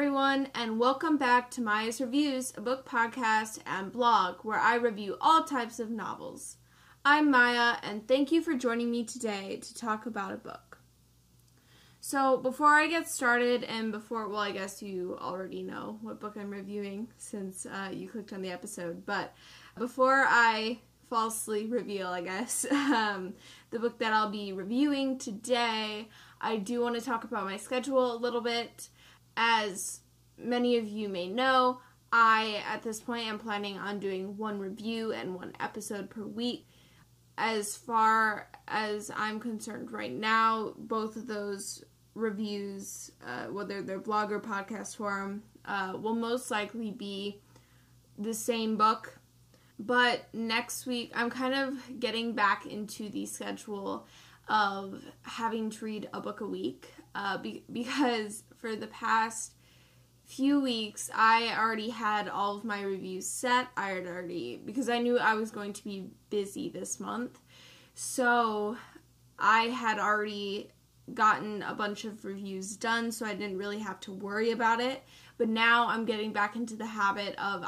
everyone, and welcome back to Maya's Reviews, a book podcast and blog where I review all types of novels. I'm Maya, and thank you for joining me today to talk about a book. So, before I get started, and before, well, I guess you already know what book I'm reviewing since you clicked on the episode, but before I falsely reveal, I guess, the book that I'll be reviewing today, I do want to talk about my schedule a little bit. As many of you may know, I, at this point, am planning on doing one review and one episode per week. As far as I'm concerned right now, both of those reviews, whether they're blog or podcast form, will most likely be the same book. But next week, I'm kind of getting back into the schedule of having to read a book a week, because for the past few weeks, I already had all of my reviews set. Because I knew I was going to be busy this month, so I had already gotten a bunch of reviews done, so I didn't really have to worry about it. But now I'm getting back into the habit of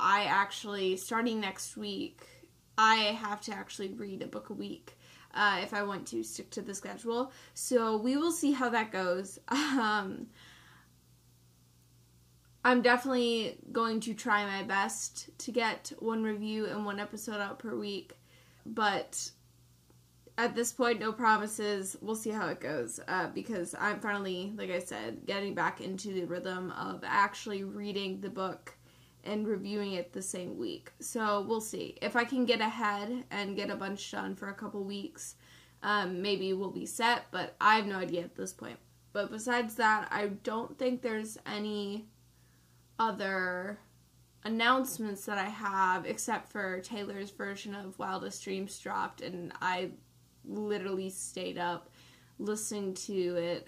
starting next week, I have to actually read a book a week. If I want to stick to the schedule. So we will see how that goes. I'm definitely going to try my best to get one review and one episode out per week, but at this point, no promises. We'll see how it goes, because I'm finally, like I said, getting back into the rhythm of actually reading the book and reviewing it the same week. So we'll see. If I can get ahead and get a bunch done for a couple weeks, maybe we'll be set, but I have no idea at this point. But besides that, I don't think there's any other announcements that I have, except for Taylor's version of Wildest Dreams dropped, and I literally stayed up listening to it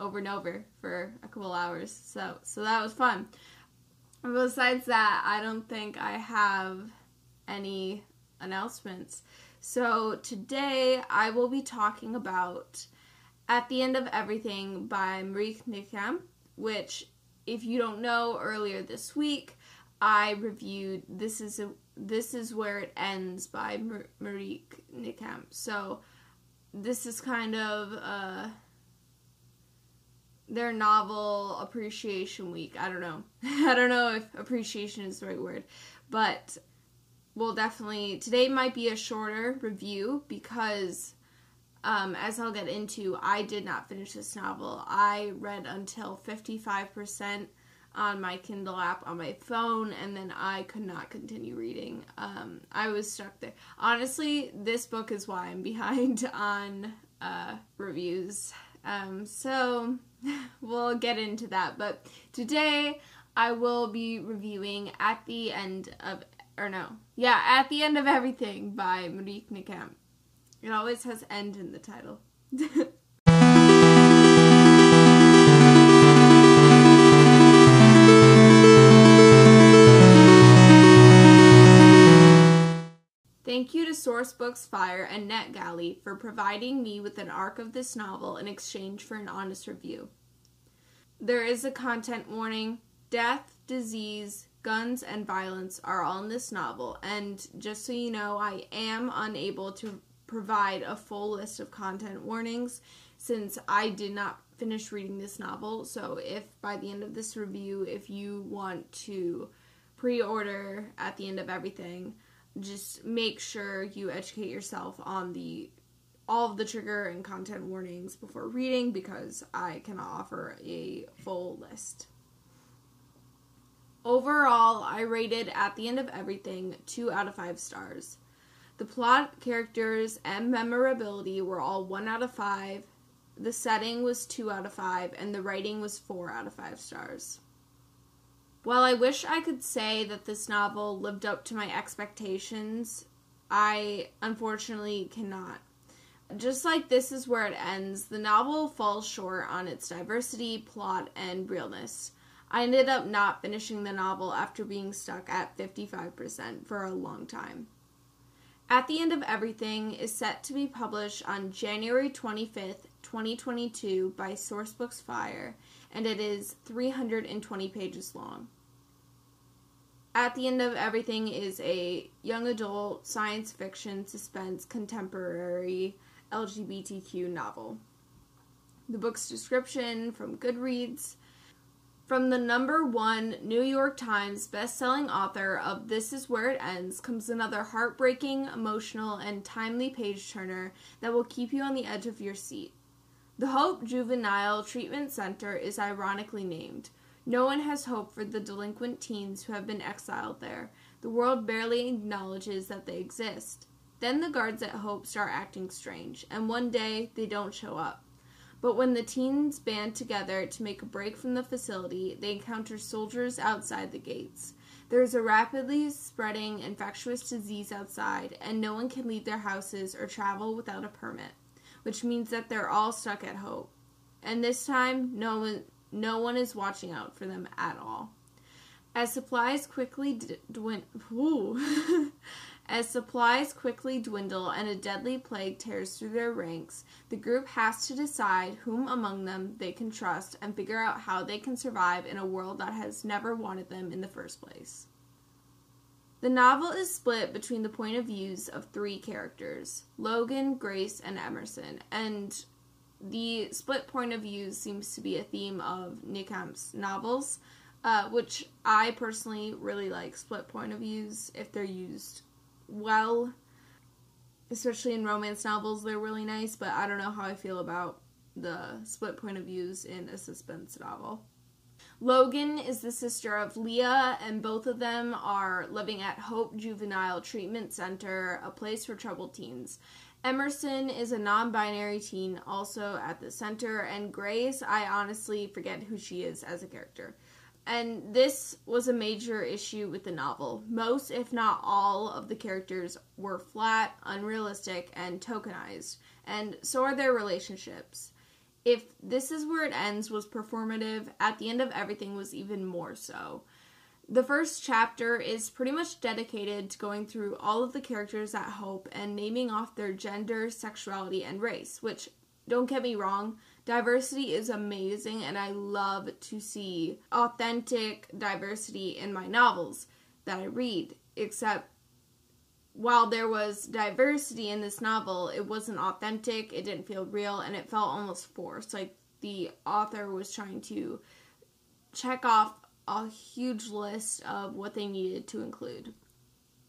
over and over for a couple hours, so that was fun. Besides that, I don't think I have any announcements. So today I will be talking about At the End of Everything by Marieke Nijkamp, which, if you don't know, earlier this week I reviewed This Is Where It Ends by Marieke Nijkamp. So this is kind of their novel appreciation week. I don't know. I don't know if appreciation is the right word, but we'll definitely, today might be a shorter review because, as I'll get into, I did not finish this novel. I read until 55% on my Kindle app on my phone, and then I could not continue reading. I was stuck there. Honestly, this book is why I'm behind on reviews. So we'll get into that, but today I will be reviewing At the End of Everything by Marieke Nijkamp. It always has end in the title. Thank you to Sourcebooks Fire and NetGalley for providing me with an arc of this novel in exchange for an honest review. There is a content warning. Death, disease, guns, and violence are all in this novel, and just so you know, I am unable to provide a full list of content warnings since I did not finish reading this novel, so if by the end of this review, if you want to pre-order At the End of Everything, just make sure you educate yourself on all of the trigger and content warnings before reading, because I cannot offer a full list. Overall, I rated At the End of Everything 2 out of 5 stars. The plot, characters, and memorability were all 1 out of 5, the setting was 2 out of 5, and the writing was 4 out of 5 stars. While I wish I could say that this novel lived up to my expectations, I unfortunately cannot. Just like This Is Where It Ends, the novel falls short on its diversity, plot, and realness. I ended up not finishing the novel after being stuck at 55% for a long time. At the End of Everything is set to be published on January 25th, 2022 by Sourcebooks Fire and it is 320 pages long. At the End of Everything is a young adult, science fiction, suspense, contemporary, LGBTQ novel. The book's description from Goodreads: from the #1 New York Times best-selling author of This Is Where It Ends comes another heartbreaking, emotional, and timely page-turner that will keep you on the edge of your seat. The Hope Juvenile Treatment Center is ironically named. No one has hope for the delinquent teens who have been exiled there. The world barely acknowledges that they exist. Then the guards at Hope start acting strange, and one day they don't show up. But when the teens band together to make a break from the facility, they encounter soldiers outside the gates. There is a rapidly spreading infectious disease outside, and no one can leave their houses or travel without a permit, which means that they're all stuck at Hope. And this time, no one is watching out for them at all. As supplies quickly dwindle and a deadly plague tears through their ranks, the group has to decide whom among them they can trust and figure out how they can survive in a world that has never wanted them in the first place. The novel is split between the point of views of three characters, Logan, Grace, and Emerson, and the split point of views seems to be a theme of Nijkamp's novels, which I personally really like split point of views if they're used well. Especially in romance novels, they're really nice, but I don't know how I feel about the split point of views in a suspense novel. Logan is the sister of Leah, and both of them are living at Hope Juvenile Treatment Center, a place for troubled teens. Emerson is a non-binary teen also at the center, and Grace, I honestly forget who she is as a character. And this was a major issue with the novel. Most, if not all, of the characters were flat, unrealistic, and tokenized, and so are their relationships. If This Is Where It Ends was performative, At the End of Everything was even more so. The first chapter is pretty much dedicated to going through all of the characters at Hope and naming off their gender, sexuality, and race, which, don't get me wrong, diversity is amazing and I love to see authentic diversity in my novels that I read, except while there was diversity in this novel, it wasn't authentic, it didn't feel real, and it felt almost forced, like the author was trying to check off a huge list of what they needed to include.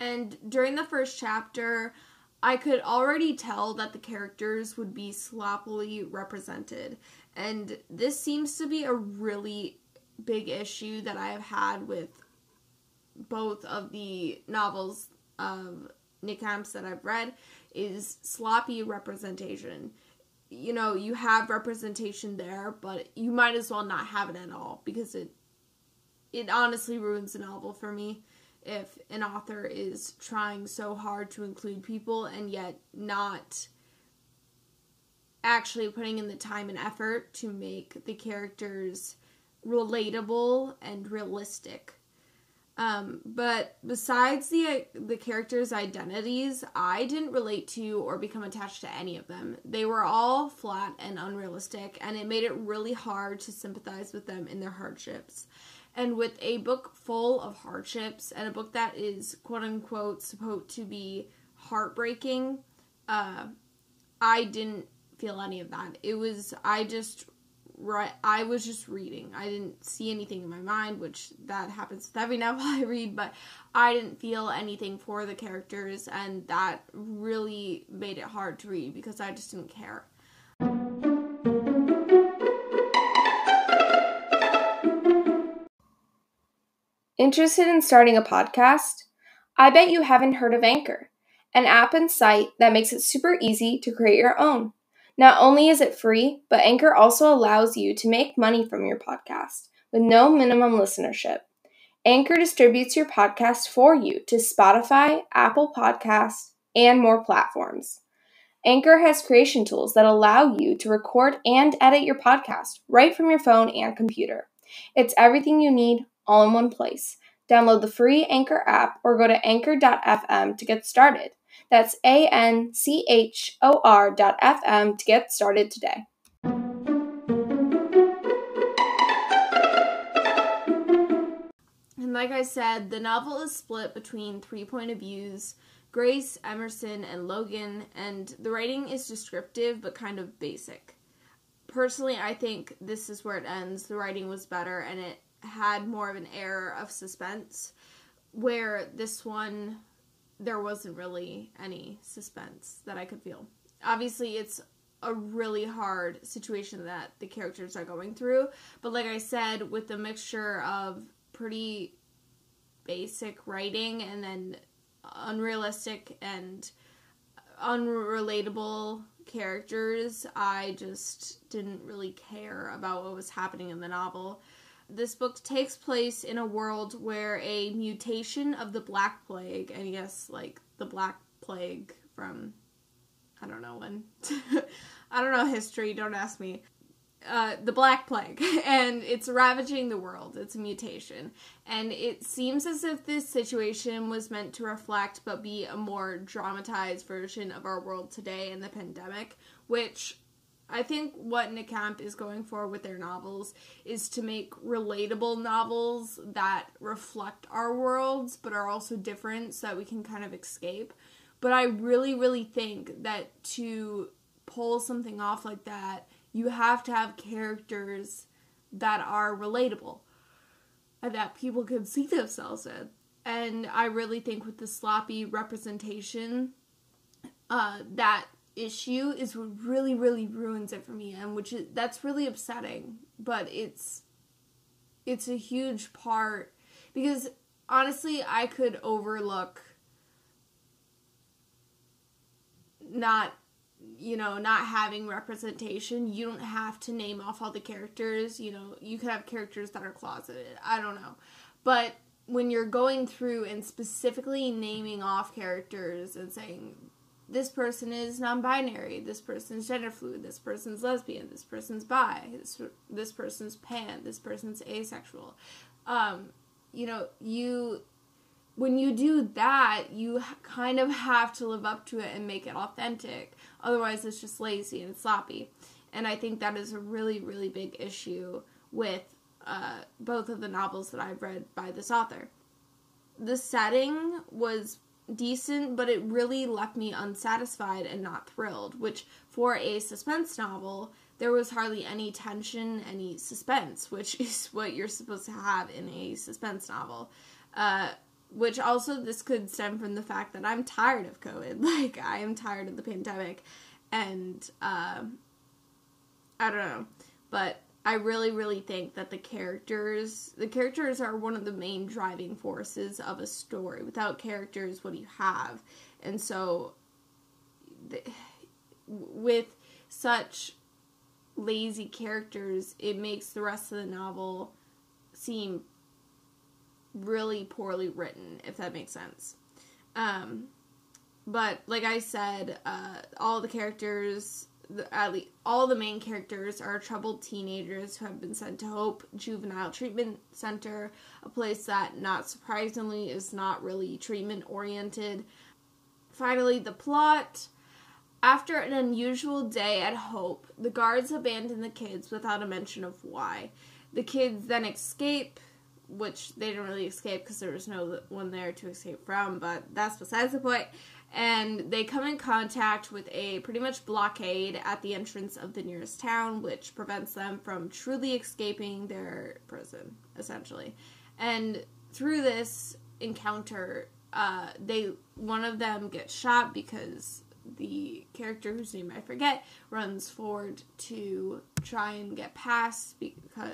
And during the first chapter, I could already tell that the characters would be sloppily represented, and this seems to be a really big issue that I have had with both of the novels of Nijkamp's that I've read, is sloppy representation. You know, you have representation there, but you might as well not have it at all, because it honestly ruins the novel for me if an author is trying so hard to include people and yet not actually putting in the time and effort to make the characters relatable and realistic. But besides the characters' identities, I didn't relate to or become attached to any of them. They were all flat and unrealistic, and it made it really hard to sympathize with them in their hardships. And with a book full of hardships, and a book that is, quote-unquote, supposed to be heartbreaking, I didn't feel any of that. It was, I was just reading. I didn't see anything in my mind, which that happens with every novel I read, but I didn't feel anything for the characters, and that really made it hard to read, because I just didn't care. Interested in starting a podcast? I bet you haven't heard of Anchor, an app and site that makes it super easy to create your own. Not only is it free, but Anchor also allows you to make money from your podcast with no minimum listenership. Anchor distributes your podcast for you to Spotify, Apple Podcasts, and more platforms. Anchor has creation tools that allow you to record and edit your podcast right from your phone and computer. It's everything you need, all in one place. Download the free Anchor app or go to anchor.fm to get started. That's ANCHOR.FM to get started today. like I said, the novel is split between three point of views, Grace, Emerson, and Logan, and the writing is descriptive but kind of basic. Personally, I think this is where it ends. The writing was better, and it had more of an air of suspense, where this one, there wasn't really any suspense that I could feel. Obviously, it's a really hard situation that the characters are going through, but like I said, with the mixture of pretty basic writing and then unrealistic and unrelatable characters, I just didn't really care about what was happening in the novel. This book takes place in a world where a mutation of the Black Plague, and yes, like, the Black Plague from, I don't know when, I don't know history, don't ask me, the Black Plague, and it's ravaging the world. It's a mutation, and it seems as if this situation was meant to reflect but be a more dramatized version of our world today in the pandemic, which I think what Nijkamp is going for with their novels is to make relatable novels that reflect our worlds but are also different so that we can kind of escape. But I really, really think that to pull something off like that, you have to have characters that are relatable and that people can see themselves in. And I really think with the sloppy representation, that issue is what really, really ruins it for me, and that's really upsetting. But it's a huge part, because honestly, I could overlook not having representation. You don't have to name off all the characters, you could have characters that are closeted, I don't know. But when you're going through and specifically naming off characters and saying, this person is non-binary, this person's gender fluid, this person's lesbian, this person's bi, this person's pan, this person's asexual, when you do that, you kind of have to live up to it and make it authentic. Otherwise, it's just lazy and sloppy. And I think that is a really, really big issue with both of the novels that I've read by this author. The setting was decent, but it really left me unsatisfied and not thrilled, which for a suspense novel, there was hardly any tension, any suspense, which is what you're supposed to have in a suspense novel. Which also, this could stem from the fact that I'm tired of COVID. Like, I am tired of the pandemic. And, I don't know. But I really, really think that the characters are one of the main driving forces of a story. Without characters, what do you have? And so, with such lazy characters, it makes the rest of the novel seem really poorly written, if that makes sense. But like I said, all the characters, at least all the main characters, are troubled teenagers who have been sent to Hope Juvenile Treatment Center, a place that, not surprisingly, is not really treatment oriented. Finally, the plot. After an unusual day at Hope, the guards abandon the kids without a mention of why. The kids then escape, which they didn't really escape because there was no one there to escape from, but that's besides the point. And they come in contact with a pretty much blockade at the entrance of the nearest town, which prevents them from truly escaping their prison, essentially. And through this encounter, one of them gets shot because the character whose name I forget runs forward to try and get past,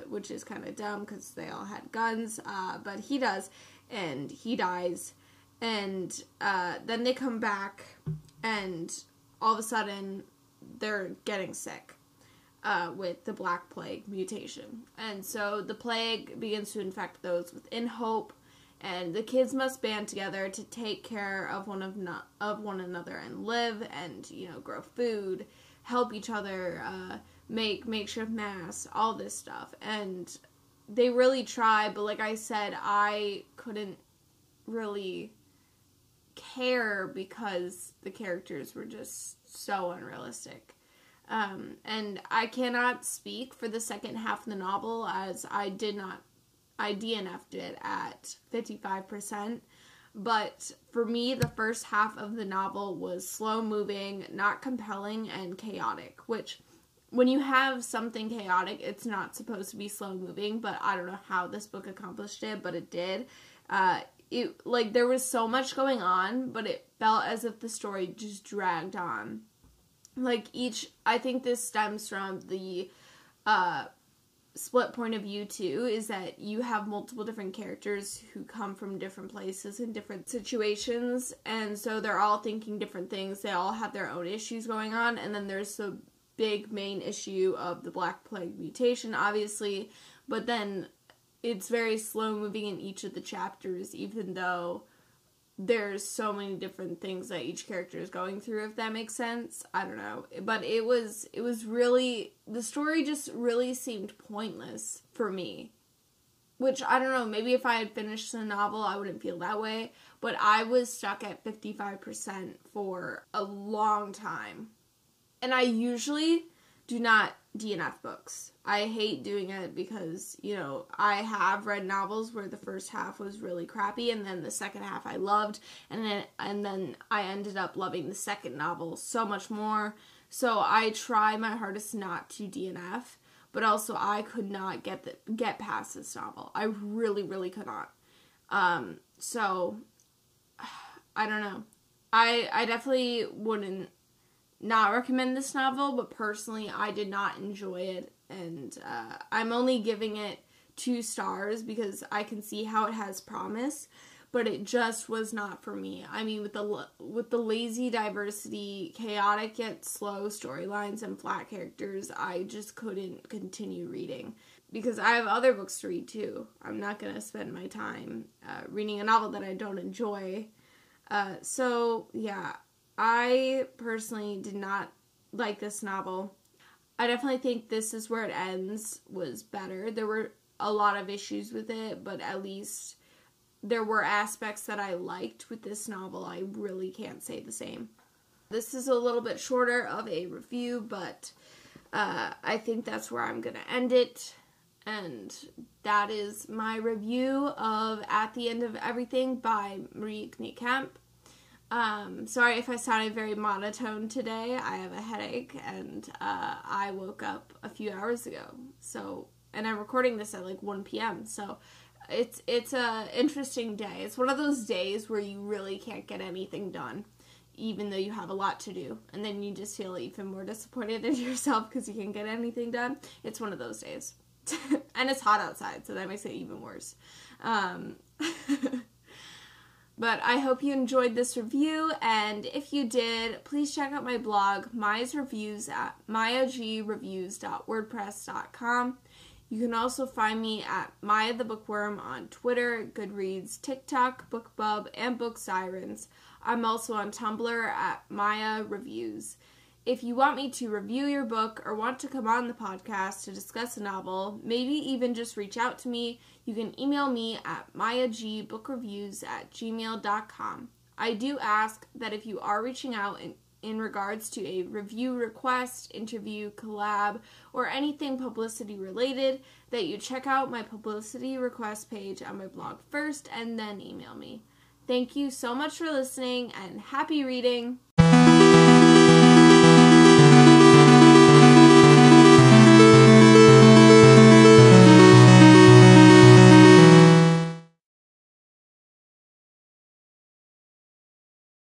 which is kind of dumb because they all had guns, but he does, and he dies. And then they come back, and all of a sudden they're getting sick with the Black Plague mutation. And so the plague begins to infect those within Hope, and the kids must band together to take care of one another and live, and grow food, help each other, make makeshift masks, all this stuff. And they really try, but like I said, I couldn't really care because the characters were just so unrealistic. And I cannot speak for the second half of the novel, as I did not I DNF'd it at 55%. But for me, the first half of the novel was slow-moving, not compelling, and chaotic, which when you have something chaotic, it's not supposed to be slow-moving, but I don't know how this book accomplished it, but it did. There was so much going on, but it felt as if the story just dragged on. I think this stems from the split point of view, too, is that you have multiple different characters who come from different places and different situations, and so they're all thinking different things. They all have their own issues going on, and then there's the big main issue of the Black Plague mutation, obviously, but then it's very slow-moving in each of the chapters, even though there's so many different things that each character is going through, if that makes sense. I don't know. But it was really, the story just really seemed pointless for me. Which, I don't know, maybe if I had finished the novel, I wouldn't feel that way. But I was stuck at 55% for a long time. And I usually do not DNF books. I hate doing it because, I have read novels where the first half was really crappy and then the second half I loved, and then I ended up loving the second novel so much more. So I try my hardest not to DNF, but also I could not get past this novel. I really, really could not. So I don't know. I definitely wouldn't not recommend this novel, but personally I did not enjoy it, and I'm only giving it 2 stars because I can see how it has promise, but it just was not for me. I mean, with the lazy diversity, chaotic yet slow storylines, and flat characters, I just couldn't continue reading because I have other books to read too. I'm not gonna spend my time reading a novel that I don't enjoy. So yeah, I personally did not like this novel. I definitely think This Is Where It Ends was better. There were a lot of issues with it, but at least there were aspects that I liked. With this novel, I really can't say the same. This is a little bit shorter of a review, but I think that's where I'm going to end it. And that is my review of At The End of Everything by Marieke Nijkamp. Sorry if I sounded very monotone today. I have a headache, and I woke up a few hours ago. So, and I'm recording this at 1 p.m. So, it's a interesting day. It's one of those days where you really can't get anything done, even though you have a lot to do. And then you just feel even more disappointed in yourself because you can't get anything done. It's one of those days. And it's hot outside, so that makes it even worse. But I hope you enjoyed this review, and if you did, please check out my blog, Maya's Reviews, at mayagreviews.wordpress.com. You can also find me at Maya the Bookworm on Twitter, Goodreads, TikTok, BookBub, and BookSirens. I'm also on Tumblr at Maya Reviews. If you want me to review your book or want to come on the podcast to discuss a novel, maybe even just reach out to me, you can email me at mayagbookreviews@gmail.com. I do ask that if you are reaching out in regards to a review request, interview, collab, or anything publicity related, that you check out my publicity request page on my blog first and then email me. Thank you so much for listening, and happy reading!